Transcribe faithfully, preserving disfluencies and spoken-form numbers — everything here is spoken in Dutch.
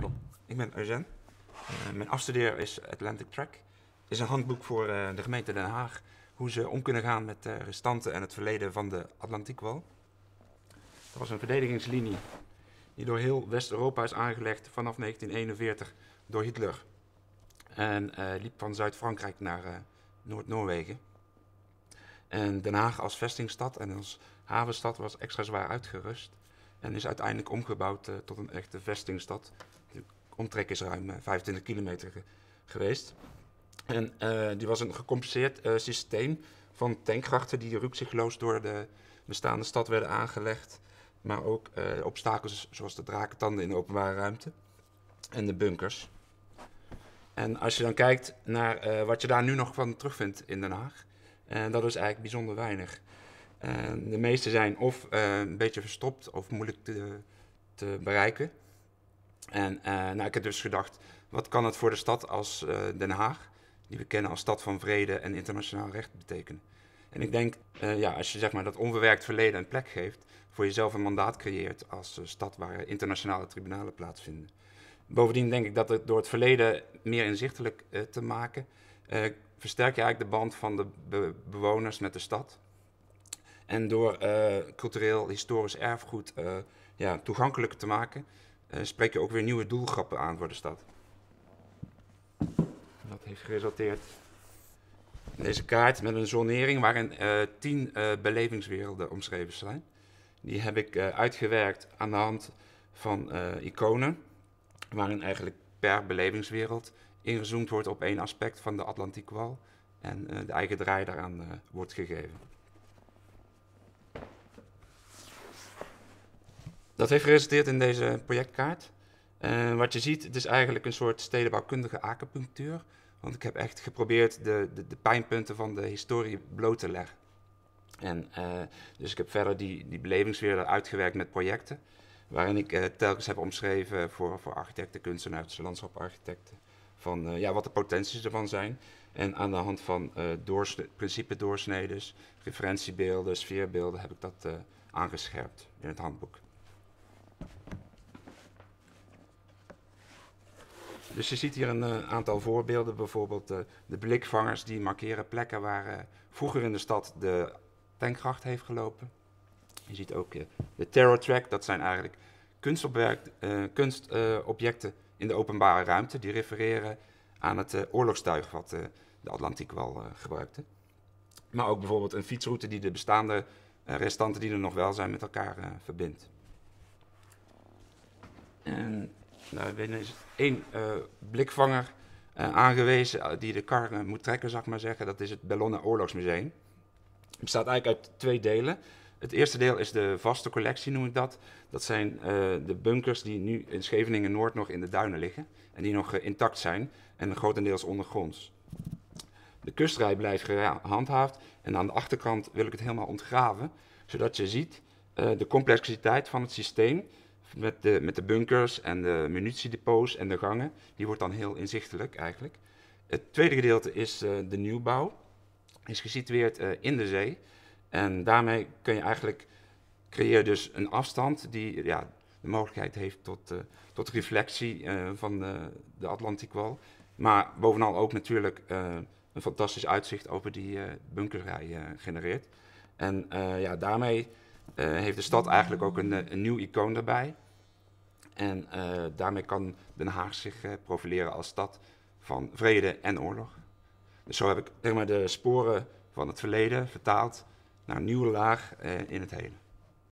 dat klopt. Ik ben Eugene. Uh, mijn afstudeer is Atlantic Track. Het is een handboek voor uh, de gemeente Den Haag, hoe ze om kunnen gaan met uh, restanten en het verleden van de Atlantikwall. Dat was een verdedigingslinie die door heel West-Europa is aangelegd vanaf negentien eenenveertig door Hitler. En uh, liep van Zuid-Frankrijk naar uh, Noord-Noorwegen. En Den Haag als vestingstad en als havenstad was extra zwaar uitgerust. En is uiteindelijk omgebouwd uh, tot een echte vestingstad. De omtrek is ruim uh, vijfentwintig kilometer ge geweest. En uh, die was een gecompenseerd uh, systeem van tankgrachten die rukzichtloos door de bestaande stad werden aangelegd. Maar ook uh, obstakels zoals de drakentanden in de openbare ruimte en de bunkers. En als je dan kijkt naar uh, wat je daar nu nog van terugvindt in Den Haag, en dat is eigenlijk bijzonder weinig. En de meeste zijn of uh, een beetje verstopt of moeilijk te, te bereiken. En uh, nou, ik heb dus gedacht, wat kan het voor de stad als uh, Den Haag, die we kennen als stad van vrede en internationaal recht, betekenen? En ik denk, uh, ja, als je zeg maar, dat onverwerkt verleden een plek geeft, voor jezelf een mandaat creëert als uh, stad waar internationale tribunalen plaatsvinden. Bovendien denk ik dat het door het verleden meer inzichtelijk uh, te maken, uh, versterk je eigenlijk de band van de be bewoners met de stad. En door uh, cultureel, historisch erfgoed uh, ja, toegankelijker te maken, uh, spreek je ook weer nieuwe doelgroepen aan voor de stad. Dat heeft geresulteerd in deze kaart met een zonering waarin uh, tien uh, belevingswerelden omschreven zijn. Die heb ik uh, uitgewerkt aan de hand van uh, iconen, waarin eigenlijk per belevingswereld ingezoomd wordt op één aspect van de Atlantikwall en uh, de eigen draai daaraan uh, wordt gegeven. Dat heeft geresulteerd in deze projectkaart. Uh, wat je ziet, het is eigenlijk een soort stedenbouwkundige acupunctuur. Want ik heb echt geprobeerd de, de, de pijnpunten van de historie bloot te leggen. En, uh, dus ik heb verder die, die belevingswerelden uitgewerkt met projecten. Waarin ik uh, telkens heb omschreven voor, voor architecten, kunstenaars, landschaparchitecten. Van uh, ja, wat de potenties ervan zijn. En aan de hand van uh, doorsne principe doorsnedes, referentiebeelden, sfeerbeelden heb ik dat uh, aangescherpt in het handboek. Dus je ziet hier een uh, aantal voorbeelden, bijvoorbeeld uh, de blikvangers die markeren plekken waar uh, vroeger in de stad de tankgracht heeft gelopen. Je ziet ook uh, de tarot track, dat zijn eigenlijk kunstobjecten uh, kunst, uh, in de openbare ruimte die refereren aan het uh, oorlogstuig wat uh, de Atlantikwall uh, gebruikte. Maar ook bijvoorbeeld een fietsroute die de bestaande uh, restanten die er nog wel zijn met elkaar uh, verbindt. En nou, er is één uh, blikvanger uh, aangewezen uh, die de kar uh, moet trekken, zal ik maar zeggen. Dat is het Bellona Oorlogsmuseum. Het bestaat eigenlijk uit twee delen. Het eerste deel is de vaste collectie, noem ik dat. Dat zijn uh, de bunkers die nu in Scheveningen-Noord nog in de duinen liggen. En die nog uh, intact zijn en grotendeels ondergronds. De kustrij blijft gehandhaafd en aan de achterkant wil ik het helemaal ontgraven. Zodat je ziet uh, de complexiteit van het systeem. Met de, met de bunkers en de munitiedepots en de gangen. Die wordt dan heel inzichtelijk eigenlijk. Het tweede gedeelte is uh, de nieuwbouw. Is gesitueerd uh, in de zee. En daarmee kun je eigenlijk creëer dus een afstand die ja, de mogelijkheid heeft tot, uh, tot reflectie uh, van de, de Atlantikwall. Maar bovenal ook natuurlijk uh, een fantastisch uitzicht over die uh, bunkerrij uh, genereert. En uh, ja, daarmee uh, heeft de stad eigenlijk ook een, een nieuw icoon daarbij. En uh, daarmee kan Den Haag zich uh, profileren als stad van vrede en oorlog. Dus zo heb ik zeg maar, de sporen van het verleden vertaald naar een nieuwe laag uh, in het heden.